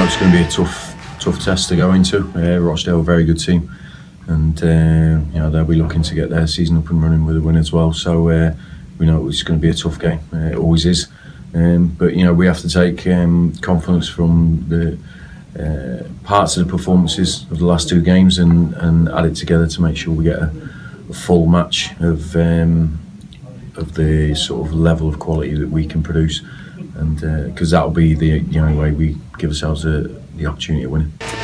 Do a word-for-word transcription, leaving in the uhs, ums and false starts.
know it's going to be a tough, tough test to go into. Uh, Rochdale, a very good team, and uh, you know they'll be looking to get their season up and running with a win as well. So uh, we know it's going to be a tough game. Uh, it always is, um, but you know we have to take um, confidence from the uh, parts of the performances of the last two games and and add it together to make sure we get a, a full match of um, of the sort of level of quality that we can produce. And because uh, that'll be the, the only way we give ourselves a, the opportunity of winning.